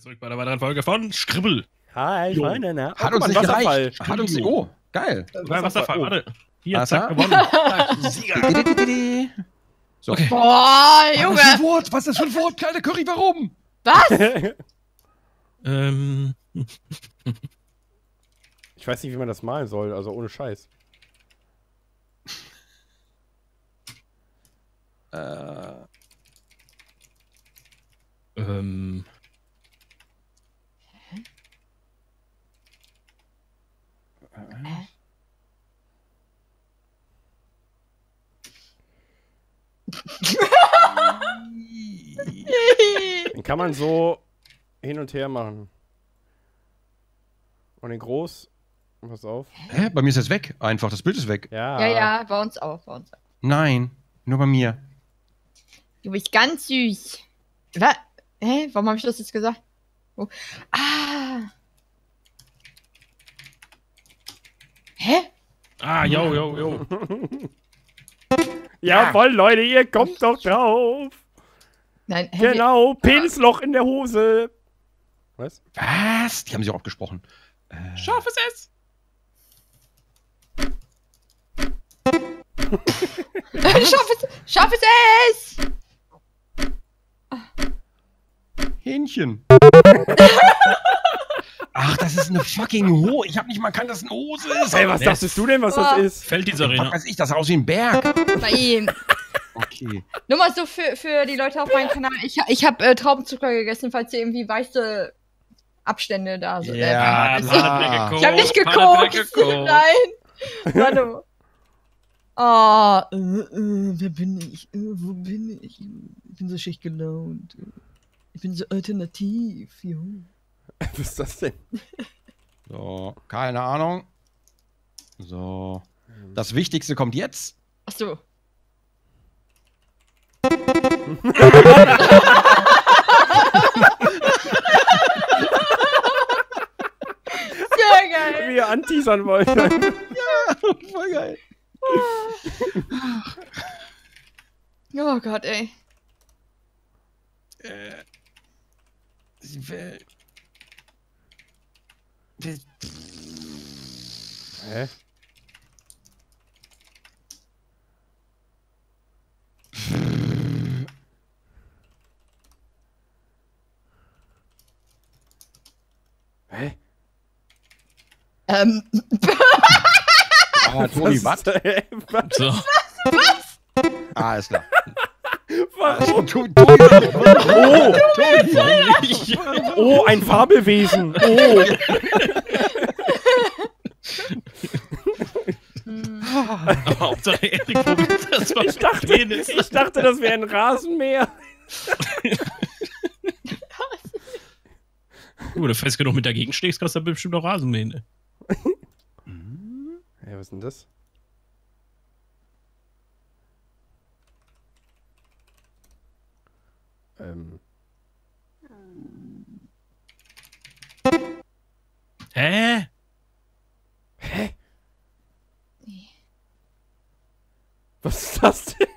zurück bei der weiteren Folge von Skribbl. Hi, meine, ne? Hat uns nicht gereicht. Hat uns, oh, geil. Wasserfall, warte. Hier, zack, gewonnen. Sieger. So. Okay. Boah, Junge. Was ist für ein Wort? Was ist für ein Wort? Kleine Curry, warum? Was? Ich weiß nicht, wie man das malen soll, also ohne Scheiß. Den kann man so hin und her machen. Und den groß. Pass auf. Hä? Bei mir ist das weg. Einfach, das Bild ist weg. Ja, ja, ja, bei uns auch. Bei uns auch. Nein, nur bei mir. Du bist ganz süß. Was? Hä? Warum habe ich das jetzt gesagt? Oh. Ah. Hä? Ah, yo, yo, yo. Jawohl, Leute, ihr kommt doch drauf. Nein, hä? Genau, Penisloch in der Hose. Was? Was? Die haben sich auch abgesprochen. Scharfes S. Scharfes S. Hähnchen. Ach, das ist eine fucking Hose. Ich hab nicht mal erkannt, dass eine Hose ist. Hey, was dachtest du denn, was das ist? Fällt die Serena. Was weiß ich, das sah aus wie ein Berg. Bei ihm. Okay. Nur mal so für die Leute auf meinem Kanal. Ich hab Traubenzucker gegessen, falls ihr irgendwie weiße Abstände da sind. Ja, ich hab nicht geguckt. Nein. Warte. Ah, wer bin ich? Wo bin ich? Ich bin so schlecht gelaunt. Ich bin so alternativ. Jo. Was ist das denn? So, keine Ahnung. So. Das Wichtigste kommt jetzt. Ach so. Sehr geil. Wie ihr anteasern wollt. Ja, voll geil. Oh Gott, ey. Sie will. Hä? Hä? Ah, Toni, was? So. Was? Ah, ist klar. Warum? Oh, oh, ein Fabelwesen. Oh. Hauptsache Erik, das war ich dachte, das wäre ein Rasenmäher. Wenn du fest genug mit dagegen schlägst, kannst du bestimmt noch Rasenmähen. Ja, was ist denn das? Hä? Hä? Was ist das denn?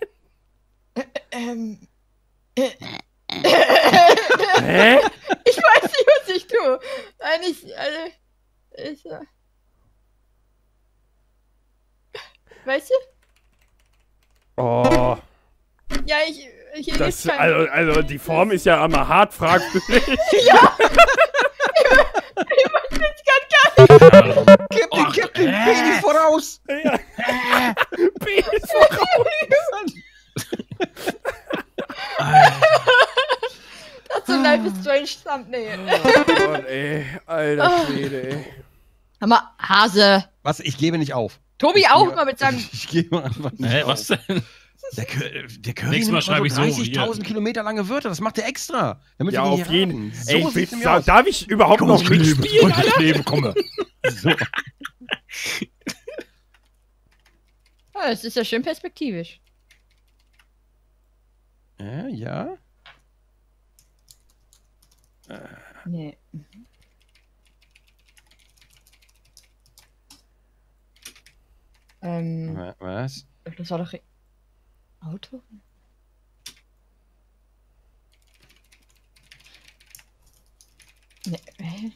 Hä? Ich weiß nicht, was ich tue. Nein, ich weißt du? Oh. Ja, ich das, also die Form ist ja einmal hart fragwürdig. Ja! Ich weiß jetzt gar nicht. Gib den Penis voraus! Ja. Penis voraus! Das ist so ein Life is Strange Thumbnail. Oh Gott, ey. Alter Schwede, ey. Hör mal, Hase. Was? Ich gebe nicht auf. Tobi ich auch immer mit seinem... Ich gebe einfach nicht auf. Was denn? Der Curry nimmt mal so 30.000 Kilometer lange Wörter, das macht er extra. Damit ja, auf jeden. So ey, darf ich überhaupt noch mitspielen, Alter? Leben, komme. So. Ah, das ist ja schön perspektivisch. Ja. Nee. Was? Das war doch... Auto? Nee.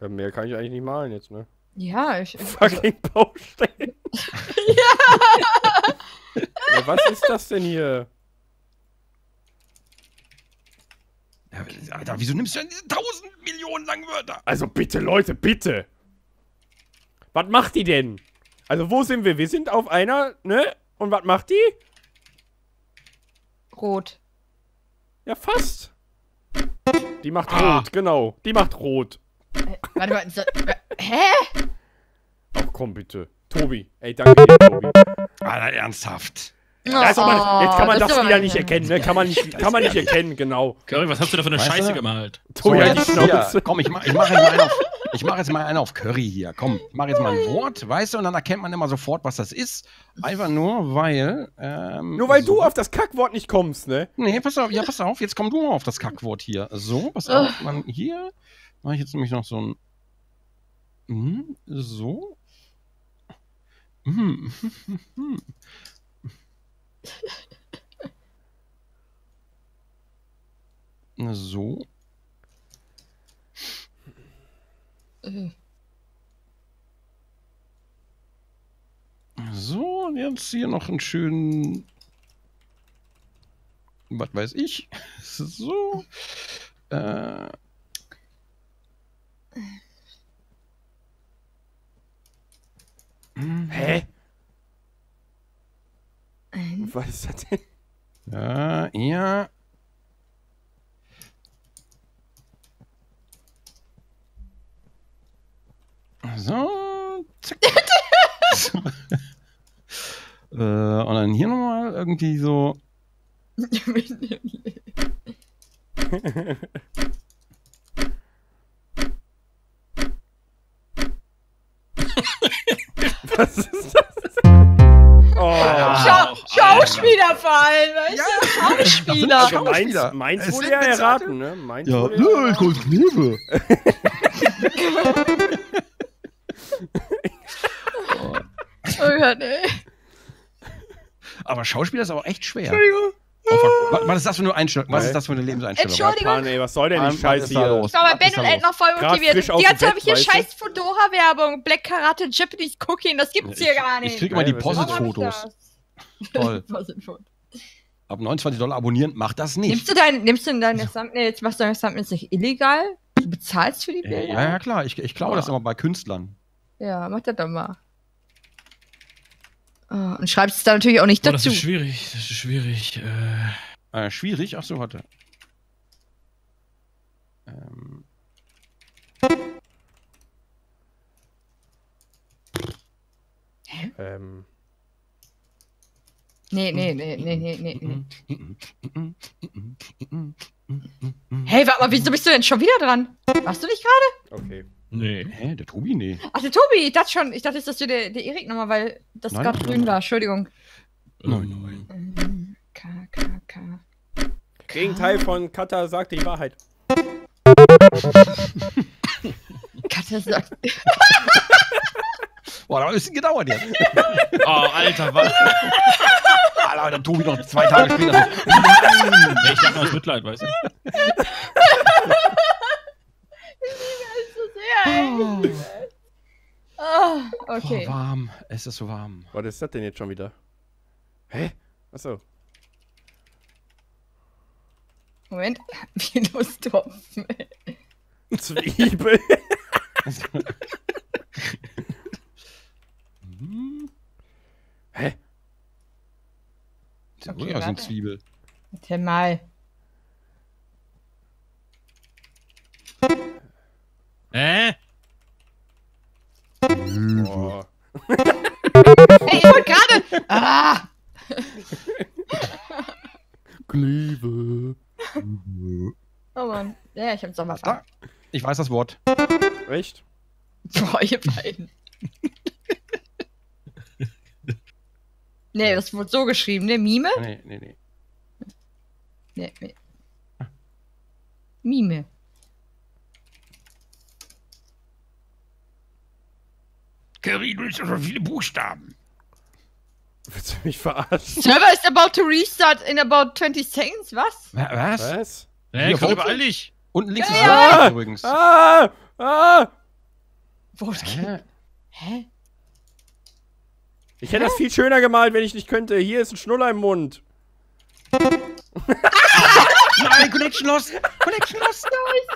Ja, mehr kann ich eigentlich nicht malen jetzt, ne? Ja, ich... Fucking Baustein! Ja! Ja! Was ist das denn hier? Ja, Alter, wieso nimmst du denn diese 1000 Millionen langen Wörter? Also bitte, Leute, bitte! Was macht die denn? Also wo sind wir? Wir sind auf einer, ne? Und was macht die? Rot. Ja, fast. Die macht rot, genau. Die macht rot. Warte mal, so, hä? Ach komm bitte. Tobi. Ey, danke dir, Tobi. Alter, ernsthaft. Also, jetzt kann man das wieder nicht erkennen, ne? Kann man nicht erkennen, genau. Curry, was hast du da für eine Scheiße gemalt? Tobi, so, die Schnauze. Komm, ich mach jetzt mal einen auf Curry hier. Komm, ich mach jetzt mal ein Wort, weißt du, und dann erkennt man immer sofort, was das ist. Einfach nur, weil... nur weil so. Du auf das Kackwort nicht kommst, ne? Nee, pass auf, ja, pass auf, jetzt komm du mal auf das Kackwort hier. So, pass auf, man, hier mache ich jetzt nämlich noch so ein... so. So. So, und jetzt hier noch einen schönen... Was weiß ich? So. Hä? Was ist das denn? Ja, ja. So, zack. So. Und dann hier nochmal irgendwie so. Was ist das? Oh. Schauspieler vor allem, weißt du? Schauspieler. Also meins wurde ja erraten, ne? Meins ja, nö, ich hol's Kniefe. Oh Gott, ey. Aber Schauspieler ist auch echt schwer. Entschuldigung. Was ist das für eine Einstellung? Was ist das für eine Lebenseinstellung? Entschuldigung. Mann, ey, was soll denn die Scheiße hier los? Ich war bei Ben und Ed noch voll motiviert. Die ganze Zeit habe ich hier scheiß Fedora-Werbung, Black Karate, Japanese Cooking, das gibt's hier gar nicht. Ich krieg immer die Posit-Fotos. Toll. Ab $29 abonnieren, mach das nicht. Nimmst du deine Thumbnails, machst du deine Thumbnails nicht illegal? Du bezahlst für die Bilder? Ja, klar, ich klaue das immer bei Künstlern. Ja, mach das doch mal. Oh, und schreibst es da natürlich auch nicht dazu. Das ist schwierig, das ist schwierig. Schwierig? Achso, warte. Hä? Nee. Hey, warte mal, wieso bist du denn schon wieder dran? Warst du nicht gerade? Okay. Nee. Hä, der Tobi, nee. Ach, der Tobi, ich dachte, das ist der Erik nochmal, weil das gerade grün war. Entschuldigung. Nein. Gegenteil von Katha sagt die Wahrheit. Katha sagt... Boah, da hat ein bisschen gedauert jetzt. Oh, Alter, was? Alter, der Tobi noch 2 Tage später. Nein. Ich dachte mal, das Mitleid, weißt du. Oh. Oh, okay. Oh, warm. Es ist so warm. Was ist das denn jetzt schon wieder? Hä? Achso. Moment. Minustropfen. Zwiebel. Hä? Das ist ja wohl aus dem Zwiebel. Warte mal. Oh. Hey, ich wollte gerade. Ah! Klebe. Oh Mann. Ja, ich hab's doch mal verstanden. Ich weiß das Wort. Echt? Boah, ihr beiden. Nee, das wurde so geschrieben, ne? Mime? Nee. Mime. Curry, du hast schon viele Buchstaben. Willst du mich verarschen? Server is about to restart in about 20 seconds, was? Was? Was? Hey, komm, überall dich. Unten links ist es übrigens. Hä? Ich hätte das viel schöner gemalt, wenn ich nicht könnte. Hier ist ein Schnuller im Mund. Nein, Connection lost! Connection lost!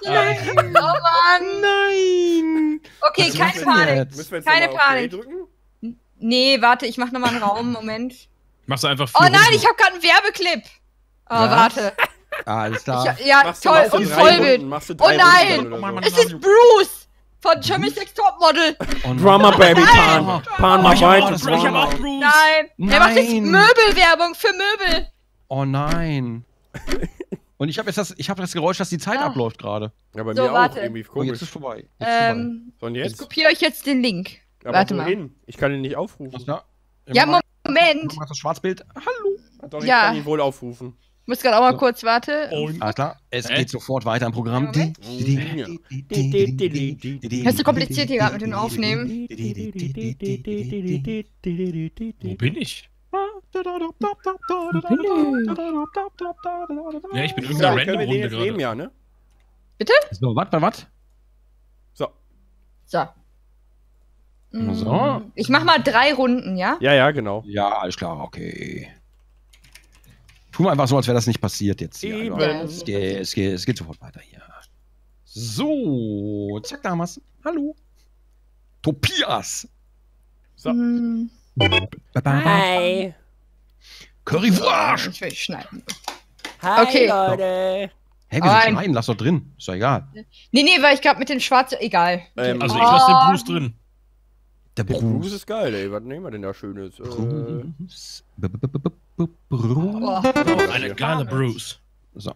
Nein! Nein. Oh Mann! Nein! Okay, keine Panik! Müssen wir jetzt keine Panik! Drücken? Nee, warte, ich mach nochmal einen Raum, Moment. Machst du einfach. Oh nein, Runden. Ich hab grad einen Werbeclip! Oh, ja. Warte. Alles klar. Machst du und Vollbild. Oh nein! So. Oh, es ist Bruce! Von Germany's Next Topmodel! Drama Baby Pan! Pan mal weiter! Ich hab auch Bruce! Nein! Der macht jetzt Möbelwerbung für Möbel! Oh nein! Und ich habe jetzt das Geräusch, dass die Zeit abläuft gerade. Ja, bei mir auch irgendwie komisch. Jetzt ist vorbei. Ich kopiere euch jetzt den Link. Warte mal. Ich kann ihn nicht aufrufen. Ja, Moment. Du machst das Schwarzbild. Hallo. Doch, ich kann ihn wohl aufrufen. Ich muss gerade auch mal kurz, warte. Ah klar, es geht sofort weiter im Programm. Das ist so kompliziert hier gerade mit dem Aufnehmen. Wo bin ich? Ja, ich bin in irgendeiner random Runde gerade. Ja, ne? Bitte? So, was? So. Ich mach mal 3 Runden, ja? Ja, genau. Ja, alles klar, okay. Tu mal einfach so, als wäre das nicht passiert jetzt hier. Eben. Es geht sofort weiter hier. So, zack, Damas. Hallo. Tobias. So. Hi. Currywurst! Ich will schneiden. Hi, okay. Leute. Hey, wir sind schneiden, lass doch drin. Ist doch egal. Nee, weil ich glaube mit dem Schwarzen... Egal. Also ich lasse den Bruce drin. Der Bruce ist geil, ey. Was nehmen wir denn da Schönes? Bruce. Eine geile Bruce. So.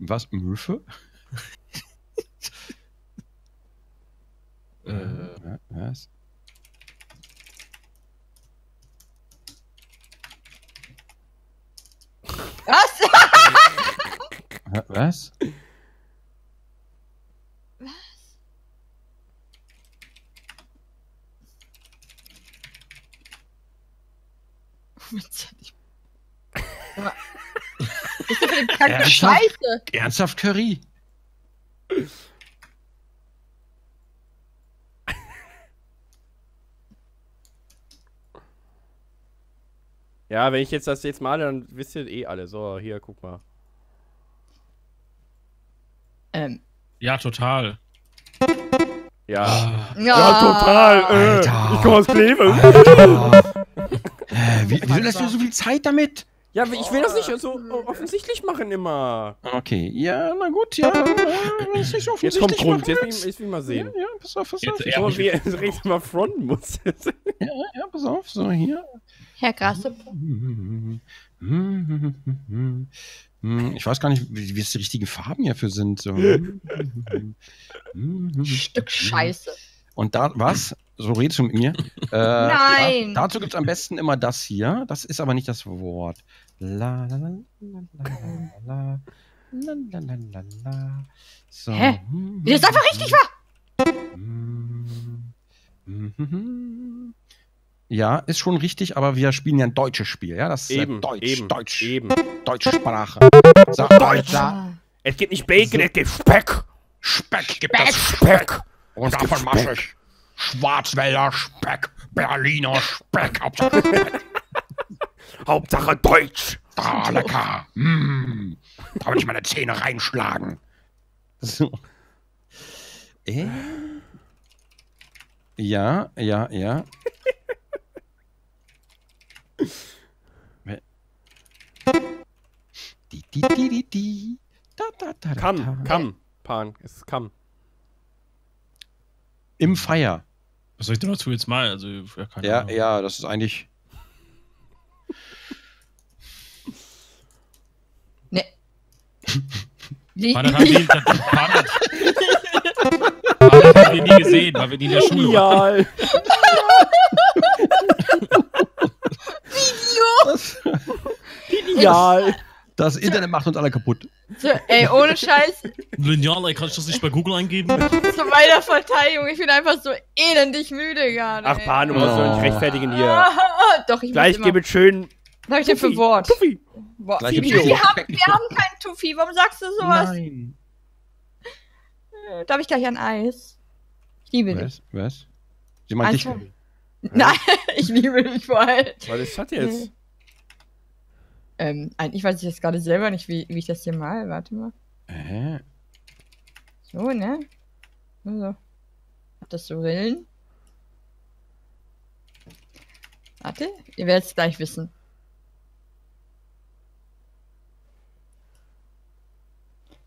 Was? Möwe? Was? Was? Was? Was? Bist du für den kranken Scheiße? Ernsthaft Curry? Ja, wenn ich das jetzt male, dann wisst ihr alle. So, hier, guck mal. Ja, total. Ja, total. Ich komme aus Kleve. Wieso lässt du so viel Zeit damit? Ja, ich will das nicht so offensichtlich machen immer. Okay, ja, na gut, ja. Jetzt kommt Grund, jetzt will ich mal sehen. Ja, pass auf. So wie er mal fronten muss. Ja, pass auf, so hier. Herr Grasse. Ich weiß gar nicht, wie es die richtigen Farben hierfür sind. So. Stück Scheiße. Und da, was? So redest du mit mir? Nein! Dazu gibt es am besten immer das hier. Das ist aber nicht das Wort. So. Hä? Wie das einfach richtig war? Ja, ist schon richtig, aber wir spielen ja ein deutsches Spiel. Ja, das ist Deutsch. Deutsche Sprache. So, Deutsch. Es gibt nicht Bacon, es gibt Speck. Speck. Und davon mache ich Schwarzwälder Speck, Berliner Speck, Hauptsache Speck. Hauptsache Deutsch. Da, lecker. Da würde ich meine Zähne reinschlagen. So. Ja. Pan, es ist Kamm. Im Feier. Was soll ich denn dazu jetzt mal? Also, ja, das ist eigentlich. Ne. Haben wir nie gesehen, weil wir nie in der Schule waren. Video! Das Internet macht uns alle kaputt. So, ey, ohne Scheiß. Lineal, ey, kannst du das nicht bei Google eingeben? Zu meiner Verteidigung, ich bin einfach so elendig müde gerade. Ach, Pano, musst du nicht rechtfertigen hier. Doch, ich gleich gebe schön. Was habe ich denn für Wort? Tuffy. Boah, wir haben keinen Tuffy, warum sagst du sowas? Nein. Darf ich gleich ein Eis? Ich liebe dich. Was? Sie meint dich. Nein, ich liebe dich vor allem. Was ist das jetzt? Eigentlich weiß ich jetzt gerade selber nicht, wie ich das hier mal. Warte mal. So, ne? So. Das so Rillen. Warte, ihr werdet es gleich wissen.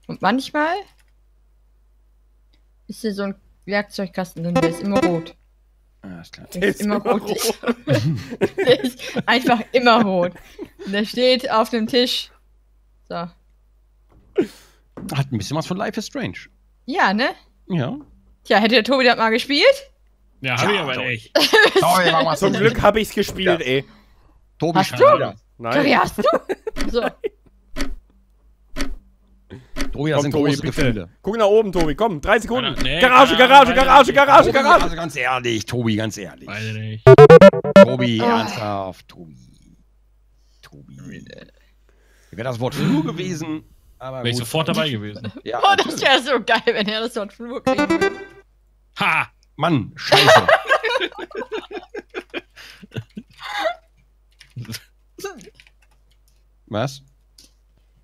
Und manchmal ist hier so ein Werkzeugkasten drin, der ist immer rot. Ah, ist klar. Der ist immer rot. Der ist einfach immer rot. Und der steht auf dem Tisch. So. Hat ein bisschen was von Life is Strange. Ja, ne? Ja. Tja, hätte der Tobi das mal gespielt? Ja, hab ich aber nicht. Sorry, Mama, zum Glück habe ich's gespielt, ja. Ey. Tobi, hast du? Wieder. Nein. Tobi, hast du? So. Tobi, das sind große Gefühle. Guck nach oben, Tobi, komm, 3 Sekunden. Alter, nee, Garage. Also ganz ehrlich, Tobi, ganz ehrlich. Weiß nicht. Tobi, ernsthaft, Tobi. Tobi. Wäre das Wort Flur gewesen, aber wäre ich sofort dabei gewesen. Ja, oh, das wäre so geil, wenn er das Wort Flur kriegen würde. Ha! Mann, scheiße. Was?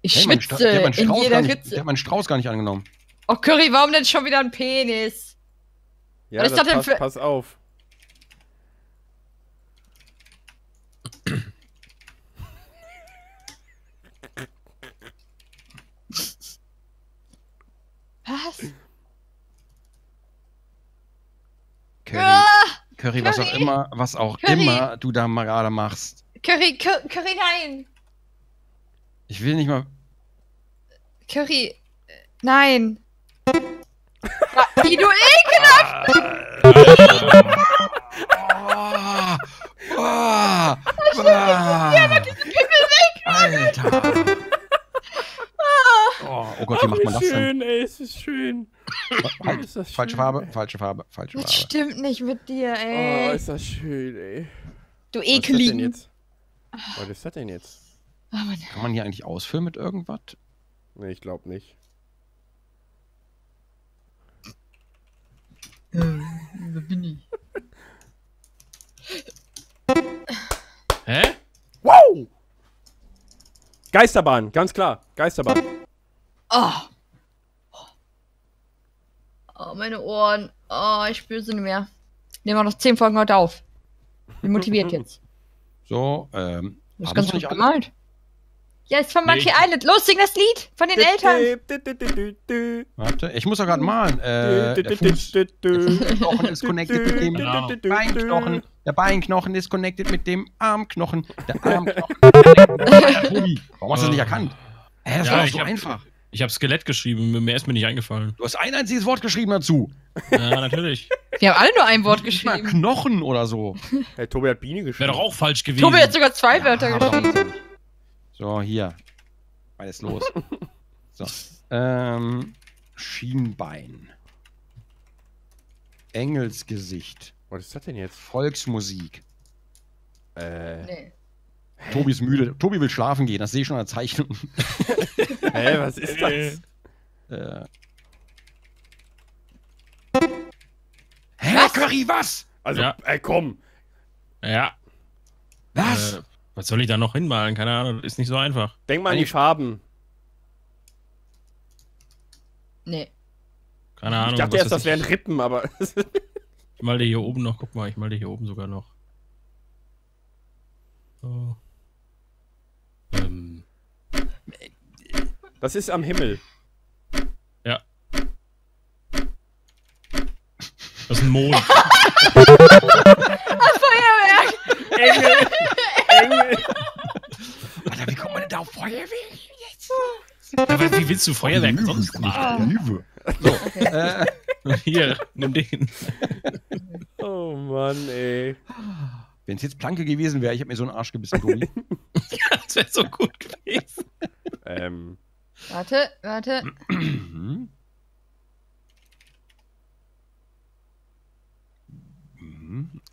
Ich schwitze in jeder Ritze. Ich hab meinen Strauß gar nicht angenommen. Oh, Curry, warum denn schon wieder ein Penis? Ja, das pass auf. Was? Curry, Curry, was auch immer du da mal gerade machst. Curry, nein. Ich will nicht mal... Curry... Nein! Wie du ekelhaft! Alter! Oh Gott, wie macht man das denn? Schön, ey, es ist schön. Falsche Farbe. Das stimmt nicht mit dir, ey. Oh, ist das schön, ey. Du Ekeligen. Was ist das denn jetzt? Oh, kann man hier eigentlich ausfüllen mit irgendwas? Nee, ich glaube nicht. Da bin ich. Hä? Wow! Geisterbahn, ganz klar. Geisterbahn. Oh. Oh, meine Ohren. Oh, ich spüre sie nicht mehr. Nehmen wir noch 10 Folgen heute auf. Bin motiviert jetzt. So, das ist ganz gut gemalt. Ja, ist von Monkey Island. Los, sing das Lied von den Eltern. Warte, ich muss doch gerade malen. Der Fußknochen ist connected mit dem Beinknochen. Der Beinknochen ist connected mit dem Armknochen. Der Armknochen Warum hast du das nicht erkannt? Das war doch so einfach. Ich habe Skelett geschrieben, mehr ist mir nicht eingefallen. Du hast ein einziges Wort geschrieben dazu. Ja, natürlich. Wir haben alle nur ein Wort geschrieben. Nicht mal Knochen oder so. Hey, Tobi hat Biene geschrieben. Wäre doch auch falsch gewesen. Tobi hat sogar 2 Wörter geschrieben. So, hier. Alles los. So. Schienbein. Engelsgesicht. Was ist das denn jetzt? Volksmusik. Nee. Tobi ist müde. Tobi will schlafen gehen. Das sehe ich schon an der Zeichnung. Hä, was ist das? Hä, was? Curry, was? Also, ja. Ey, komm. Ja. Was? Was soll ich da noch hinmalen? Keine Ahnung, ist nicht so einfach. Denk mal an die Farben. Nee. Keine Ahnung. Ich dachte erst, das wären Rippen, aber... Ich mal dir hier oben noch, guck mal, ich mal dir hier oben sogar noch. So. Das ist am Himmel. Ja. Das ist ein Mond. Feuerwerk! Engel! Alter, wie kommt man denn da auf Feuerwerk? Aber wie willst du Feuerwerk sonst machen? So, hier, nimm den. Oh Mann, ey. Wenn es jetzt Planke gewesen wäre, ich hab mir so einen Arsch gebissen, Tobi. Ja, das wäre so gut gewesen. Warte, warte.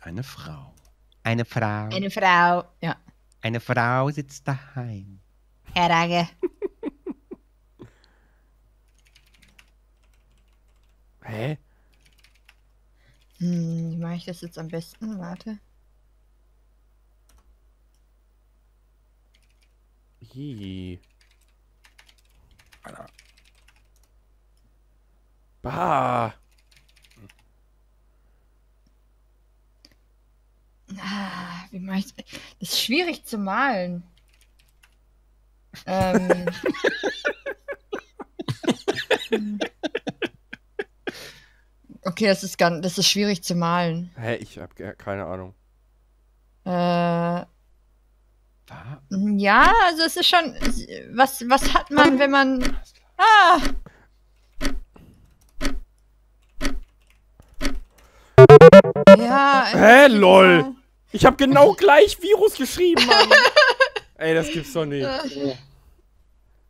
Eine Frau. Eine Frau. Eine Frau, ja. Eine Frau sitzt daheim. Herrage. Hä? Hm, wie mache ich das jetzt am besten? Warte. Hi. Alter. Bah. Wie mache ich das? Das ist schwierig zu malen. Okay, das ist schwierig zu malen. Hä, ich hab keine Ahnung. Ja, also es ist schon... Was hat man, wenn man... Ah! Ja... Hä, lol! Mal. Ich hab genau gleich Virus geschrieben, Mann! Ey, das gibt's doch nicht.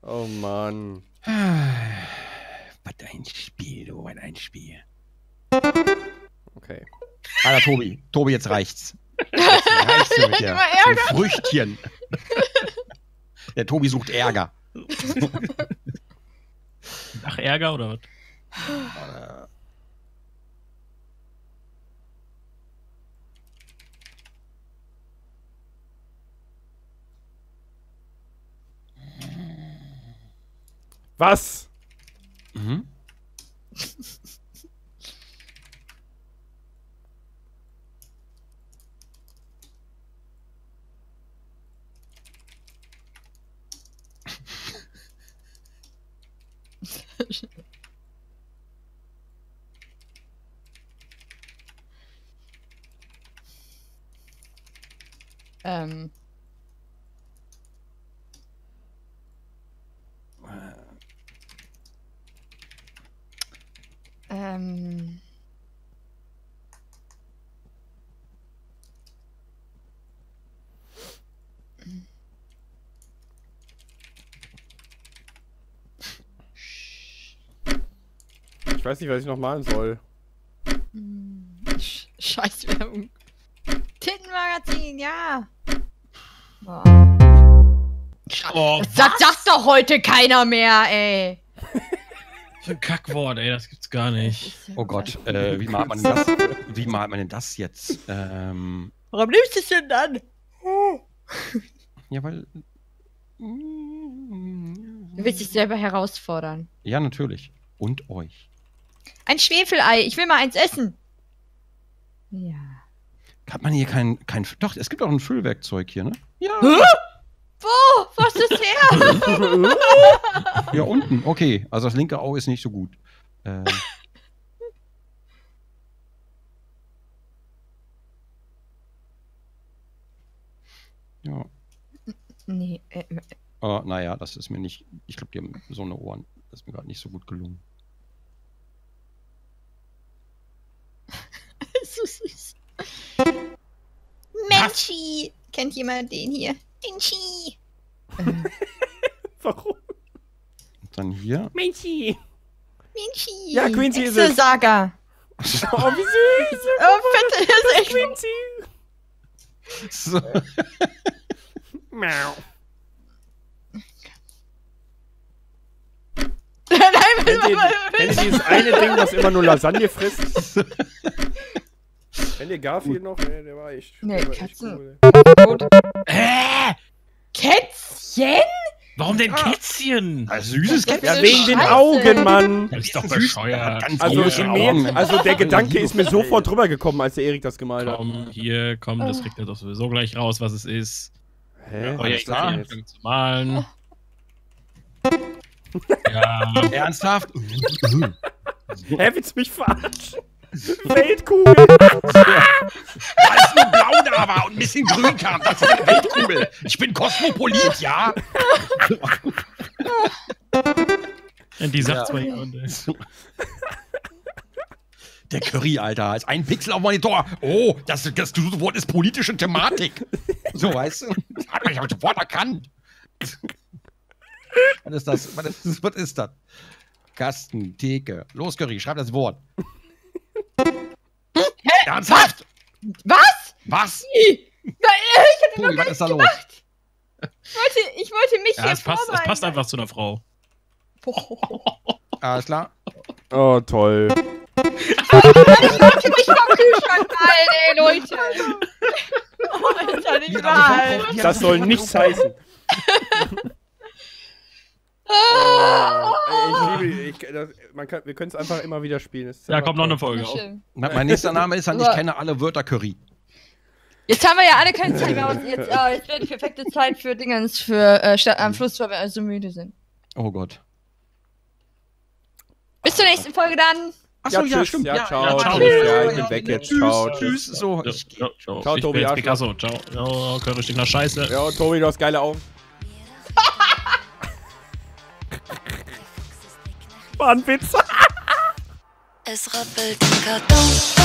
Oh, Mann. Was ein Spiel, du, was ein Spiel. Okay. Alter, Tobi. Tobi, jetzt reicht's. Jetzt reicht's mit dir. Ein Früchtchen. Der Tobi sucht Ärger. Nach Ärger oder was? Was? Mhm. Ich weiß nicht, was ich noch malen soll. Scheiß Werbung. Tittenmagazin, ja. Oh. Oh, das sagt doch heute keiner mehr, ey. Ein Kackwort, ey, das gibt's gar nicht. Oh Gott, wie malt man denn das? Wie malt man denn das jetzt? Warum nimmst du es denn dann? Ja, weil... Du willst dich selber herausfordern. Ja, natürlich. Und euch. Ein Schwefelei, ich will mal eins essen. Ja. Hat man hier kein doch, es gibt auch ein Füllwerkzeug hier, ne? Ja. Hä? Wo? Was ist her? Ja, unten. Okay, also das linke Auge ist nicht so gut. Ja. Nee. Aber naja, das ist mir nicht... Ich glaube, die haben so eine Ohren. Das ist mir gerade nicht so gut gelungen. So süß. Menschi! Kennt jemand den hier? Menschi! Warum? Und dann hier? Menschi! Menschi! Ja, Quincy ist es! Saga! Oh, wie süß! Oh, fette, das ist echt Quincy! So. Miau. Wenn ihr dieses eine Ding, das immer nur Lasagne frisst. Wenn ihr Garfield noch, der war echt. Nee, Katzen. Cool. Hä? Kätzchen? Warum denn Kätzchen? Also süßes Kätzchen. Ja, wegen den Augen, Mann. Das ist doch bescheuert. Also der Gedanke ist mir sofort drüber gekommen, als der Erik das gemalt hat. Komm, hier, komm, das kriegt er doch sowieso gleich raus, was es ist. Hä? Oh, ja, klar. Zu malen. Ja. Ernsthaft? Hä, willst du mich verarschen? Weltkugel! Weil es nur blau da war und ein bisschen grün kam, das ist eine Weltkugel. Ich bin Kosmopolit, ja? Die sagt zwar jemand, ey. Der Curry, Alter, ist ein Pixel auf Monitor. Oh, das Wort ist politische Thematik. So, weißt du? Das hat mich aber sofort erkannt. Was ist das? Was ist das? Kasten, Theke. Los, Curry, schreib das Wort. Ernsthaft? Was? Was? Ich hätte noch gar nichts gemacht. Ich wollte mich hier vorbereiten. Es passt einfach zu einer Frau. Alles klar. Oh, toll. Ich wollte mich vom Kühlschrank halten, ey, Leute. Oh, ist ja nicht wahr. Das soll nichts heißen. Oh. Wir können es einfach immer wieder spielen. Ja, kommt noch eine Folge. Mein nächster Name ist dann, ich kenne alle Wörter Curry. Jetzt haben wir ja alle keine Zeit mehr. Jetzt wäre die perfekte Zeit für Dingens, für Stadt am Fluss, weil wir alle so müde sind. Oh Gott. Bis zur nächsten Folge dann. Achso, ja, stimmt. Ja, ciao. Ja, ich bin weg jetzt. Ciao. Tschüss. So, ich gehe. Ciao, Tobi. Ich bin Picasso. Ciao. Ja, Curry stinkt nach Scheiße. Ja, Tobi, du hast geile Augen. War ein Witz. Es rappelt im Karton.